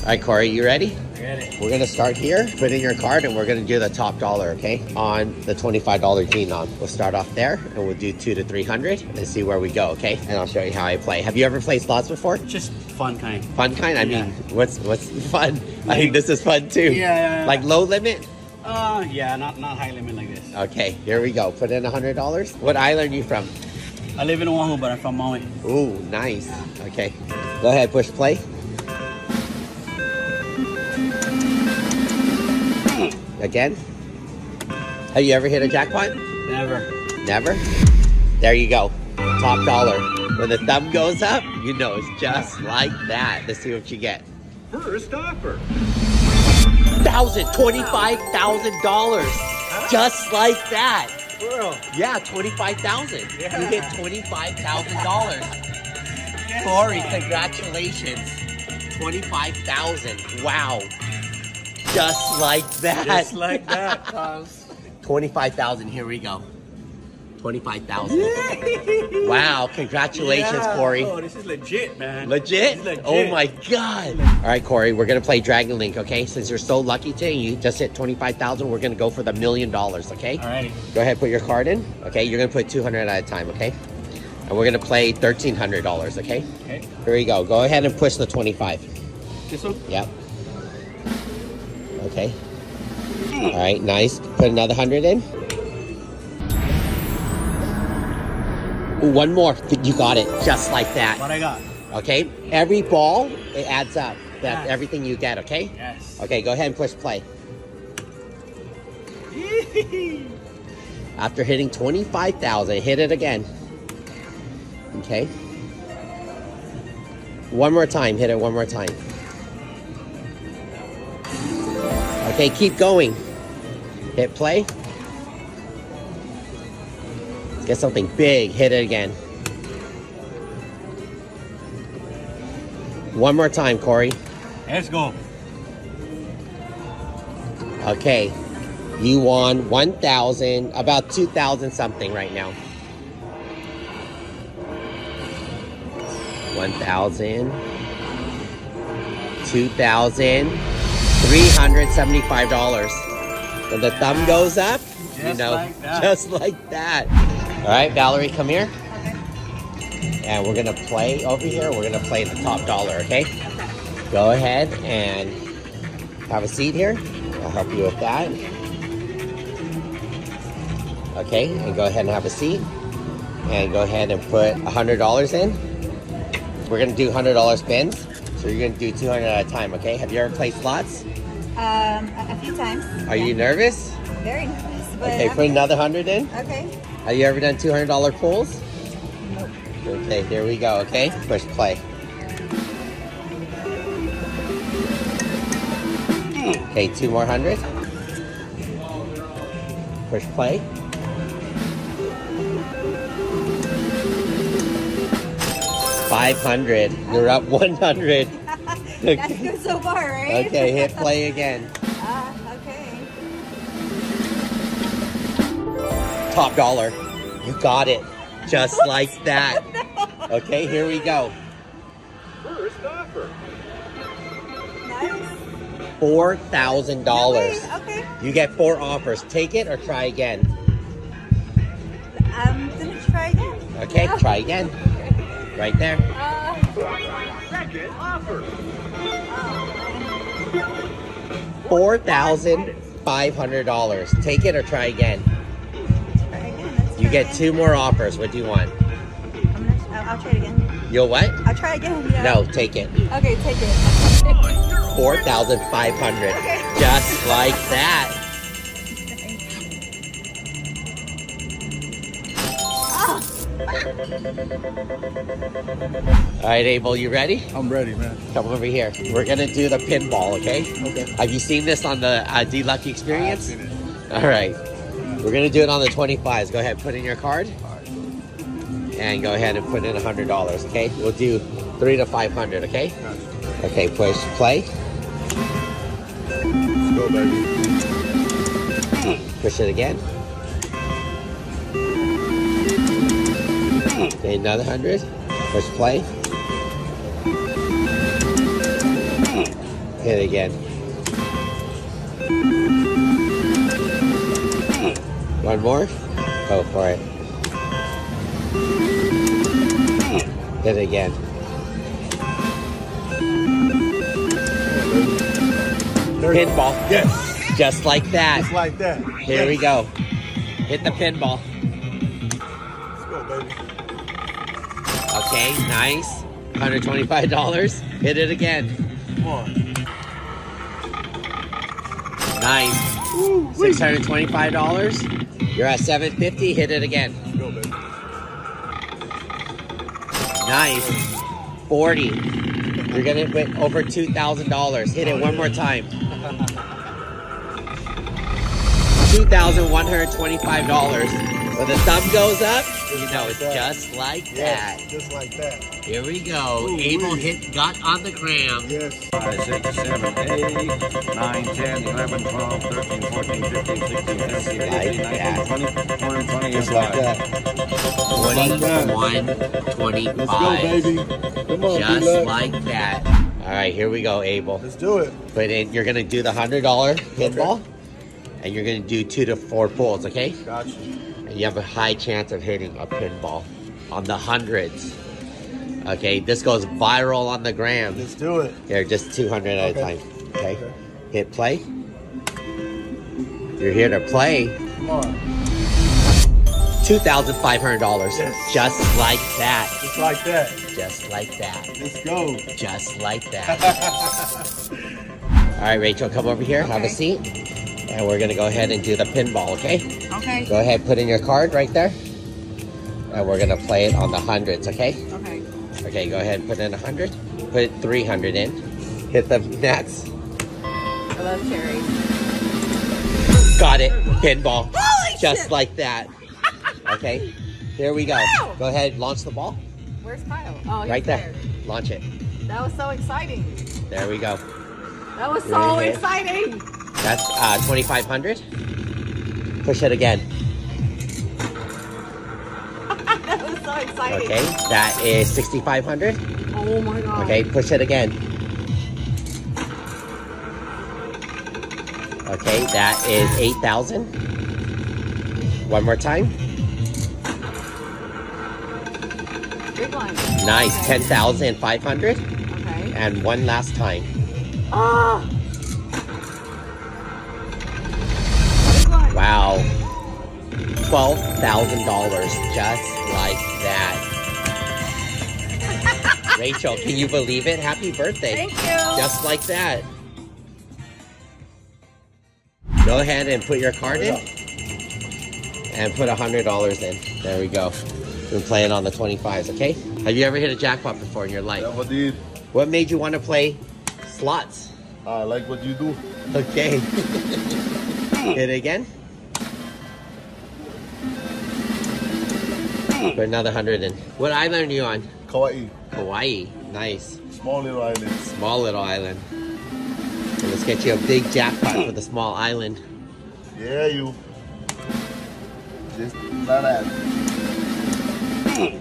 All right, Corey, you ready? Ready. We're gonna start here, put in your card, and we're gonna do the top dollar, okay? On the $25 denom. We'll start off there, and we'll do 200 to 300 and see where we go, okay? And I'll show you how I play. Have you ever played slots before? Just fun kind. Fun kind? I mean, what's fun? Like, I mean, this is fun too. Yeah. Like low limit? Yeah, not high limit like this. Okay, here we go. Put in $100. What island are you from? I live in Oahu, but I'm from Maui. Ooh, nice. Yeah. Okay, go ahead, push play. Again? Have you ever hit a jackpot? Never. Never? There you go. Top dollar. When the thumb goes up, you know it's just like that. Let's see what you get. First offer. $25,000. Just like that. Girl. Yeah, $25,000. Yeah. You hit $25,000. Corey, congratulations. $25,000. Wow. Just like that. Just like that, Pops. 25,000. Here we go. 25,000. Wow! Congratulations, Corey. Oh, this is legit, man. Legit? Legit? Oh my God! All right, Corey, we're gonna play Dragon Link, okay? Since you're so lucky today, you just hit 25,000. We're gonna go for the $1,000,000, okay? All right. Go ahead, put your card in. Okay, you're gonna put 200 at a time, okay? And we're gonna play $1,300, okay? Okay. Here we go. Go ahead and push the 25. This one? Yep. Okay. All right, nice. Put another 100 in. Ooh, one more. You got it. Just like that. What I got. Okay. Every ball, it adds up. That's everything you get, okay? Yes. Okay, go ahead and push play. After hitting 25,000, hit it again. Okay. One more time. Hit it one more time. Okay, keep going. Hit play. Get something big. Hit it again. One more time, Corey. Let's go. Okay. You won $1,000, about $2,000 something right now. $1,000. $2,000. $375. When the thumb goes up, you know, just like that. All right, Valerie, come here. And we're gonna play over here. We're gonna play the top dollar, okay? Go ahead and have a seat here. I'll help you with that. Okay, and go ahead and have a seat. And go ahead and put $100 in. We're gonna do $100 spins. So you're gonna do 200 at a time, okay? Have you ever played slots? A few times. Are you nervous? Very nervous. But okay, put another 100 in. Okay. Have you ever done $200 pools? Nope. Okay, there we go, okay? Push play. Okay, 2 more 100. Push play. $500. You're up 100. That's good so far, right? Okay, hit play again. Okay. Top dollar. You got it. Just like that. No. Okay, here we go. First offer. Nice. $4,000. No, okay. You get 4 offers. Take it or try again. I'm gonna try again. Okay, try again. Right there. Second offer. $4,500. Take it or try again. Try again. You get 2 more offers. What do you want? I'll try it again. You'll what? I'll try again. Yeah. No, take it. Okay, take it. $4,500. Okay. Just like that. All right, Abel, you ready? I'm ready, man. Come over here. We're gonna do the pinball, okay? Okay. Have you seen this on the D Lucky Experience? I've seen it. All right. We're gonna do it on the 25s. Go ahead, put in your card, and go ahead and put in $100. Okay. We'll do 300 to 500. Okay. Gotcha. Okay. Push play. Let's go, baby. Push it again. Okay, another 100. Push play. hit again. One more? Go for it. Hit again. Pinball. Yes. Just like that. Just like that. Here we go. Hit the pinball. Let's go, baby. Okay, nice. $125. Hit it again. Come on. Nice. $625. You're at $750. Hit it again. Let's go, baby. Nice. 40. You're gonna win over $2,000. Hit it one more time. $2,125. When the thumb goes up, you know it's just like that. Just like that. Here we go. Abel got on the gram. Yes. 5, 6, 7, 8, 9, 10, 11, 12, 13, 14, 15, 16, 17, 18, 19, 20, 120, just like that. 21, 25. Let's go, baby. Come on, just like that. All right, here we go, Abel. Let's do it. But you're going to do the $100 pinball. And you're gonna do 2 to 4 pulls, okay? Gotcha. And you have a high chance of hitting a pinball on the hundreds. Okay, this goes viral on the gram. Let's do it. Here, just 200 at a time, okay? Hit play. You're here to play. Come on. $2,500, yes. Just like that. Just like that. Just like that. Let's go. Just like that. All right, Rachel, come over here, have a seat. And we're gonna go ahead and do the pinball, okay? Okay. Go ahead, put in your card right there. And we're gonna play it on the hundreds, okay? Okay. Okay, go ahead and put in 100. Put 300 in. Hit the next. I love Terry. Got it, pinball. Holy Just shit. Like that. Okay, here we go. Wow. Go ahead, launch the ball. Where's Kyle? Oh, he's right there. Launch it. That was so exciting. There we go. That was so exciting. That's 2,500. Push it again. That was so exciting. Okay, that is 6,500. Oh my God. Okay, push it again. Okay, that is 8,000. One more time. Big one. Nice, okay. 10,500. Okay. And one last time. Ah. Oh. Wow, $12,000, just like that. Rachel, can you believe it? Happy birthday. Thank you. Just like that. Go ahead and put your card in. And put $100 in. There we go. We're playing on the 25s, okay? Have you ever hit a jackpot before in your life? Never did. What made you want to play slots? I like what you do. Okay. Hit it again. Put another 100 in. What island are you on? Kauai. Kauai, nice. Small little island. Small little island. So let's get you a big jackpot for the small island. Yeah, you. Just like that.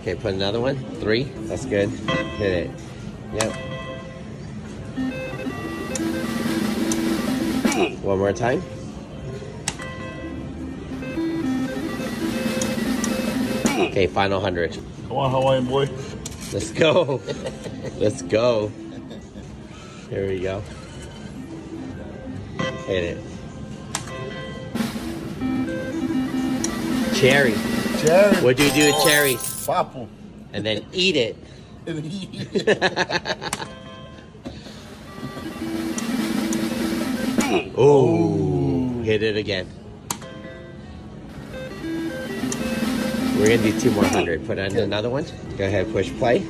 Okay, put another one. 3. That's good. Hit it. Yep. One more time. Okay, final 100. Come on, Hawaiian boy. Let's go. Let's go. Here we go. Hit it. Cherry. Cherry. What do you do with cherries? Pop them. And then eat it. And eat it. Oh, hit it again. We're going to do 2 more 100. Put on another one. Go ahead, push play.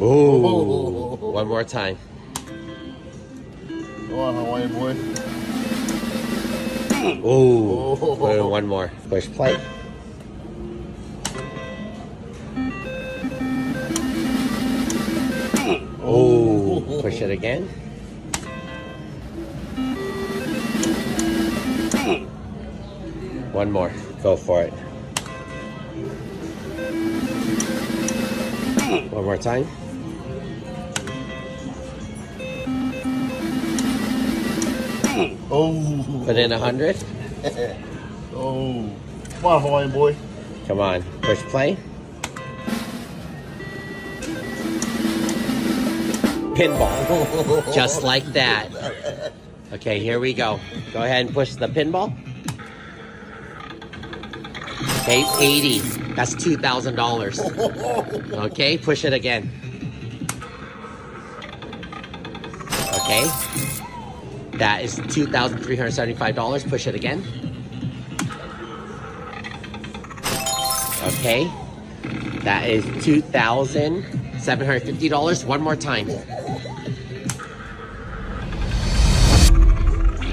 Ooh. One more time. Go on, Hawaiian boy. Ooh. Put in one more. Push play. Ooh. Push it again. One more. Go for it. One more time. Oh. Put in 100. Oh. Come on, Hawaiian boy. Come on. Push play. Pinball. Just like that. Okay, here we go. Go ahead and push the pinball. Okay, 80. That's $2,000. Okay, push it again. Okay. That is $2,375. Push it again. Okay. That is $2,750. One more time.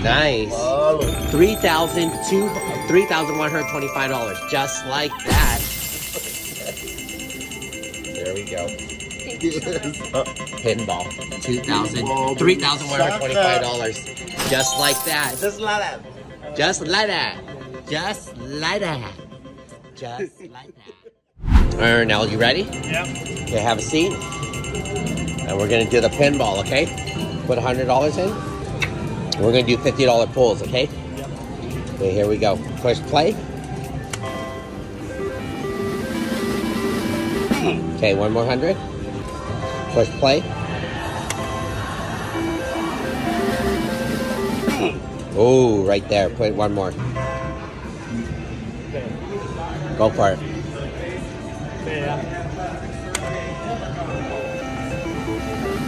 Nice. $3,125. Just like that. There we go. Pinball. $3,125. Just like that. Just like that. Just like that. Just like that. Just like that. All right, now you ready? Yep. Okay, have a seat. And we're gonna do the pinball, okay? Put $100 in. We're gonna do $50 pulls, okay? Yep. Okay, here we go. Push play. Okay, one more 100. Push play. Oh, right there. Put one more. Go for it.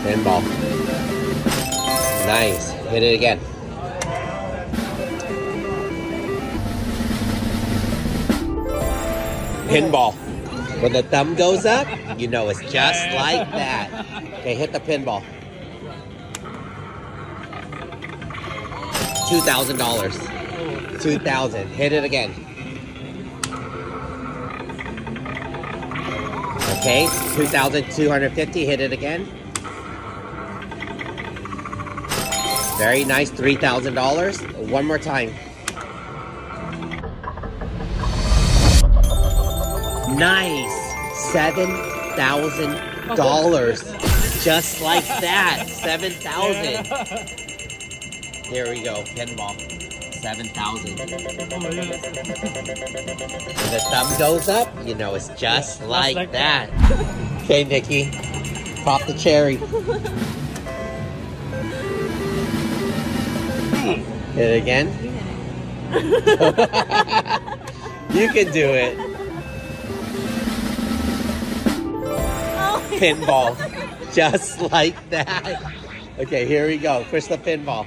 Pinball. Nice. Hit it again. Pinball. When the thumb goes up, you know it's just like that. Okay, hit the pinball. $2,000. 2,000. Hit it again. Okay, 2,250. Hit it again. Very nice, $3,000. One more time. Nice, $7,000. Just like that, 7,000. Here we go, pinball, 7,000. When the thumb goes up, you know it's just like that. Okay, Nikki, pop the cherry. Hit it again. You can do it. Pinball. Just like that. Okay, here we go. Push the pinball.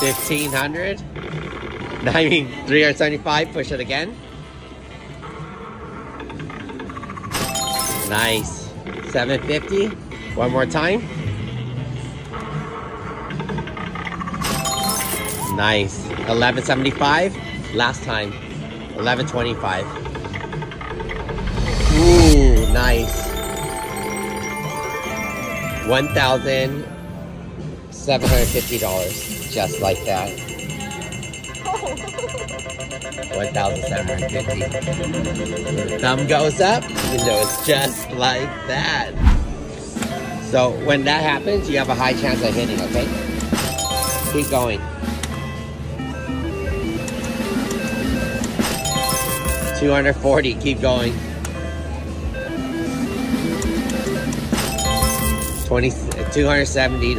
1,500. I mean, 375. Push it again. Nice. 750. One more time. Nice. 1175. Last time. 1125. Ooh, nice. 1,750. Just like that. 1,750. Thumb goes up. You know it's just like that. So when that happens, you have a high chance of hitting. Okay. Keep going. 240, keep going. 270.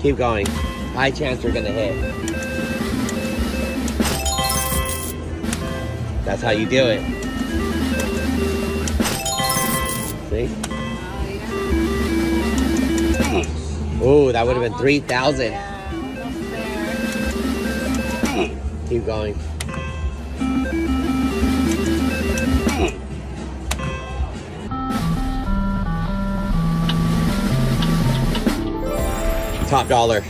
Keep going. High chance we're gonna hit. That's how you do it. See? Ooh, that would have been 3,000. Keep going. 100.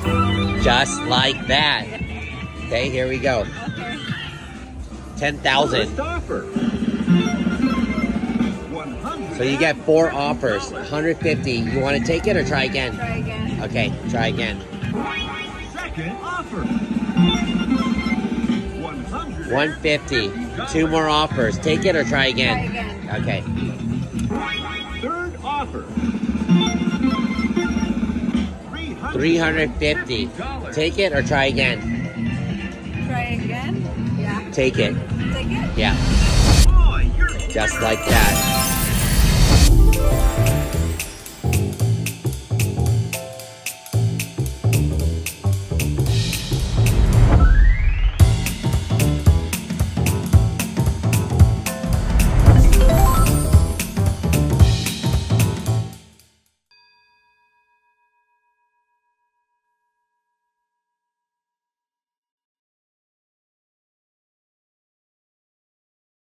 Just like that. Okay, here we go. 10,000. So you get 4 offers. 150. You want to take it or try again? Try again. Okay, try again. Second offer. $150. Two more offers. Take it or try again. Okay. Third offer. $350. Take it or try again. Try again? Yeah. Take it. Take it? Yeah. Just like that.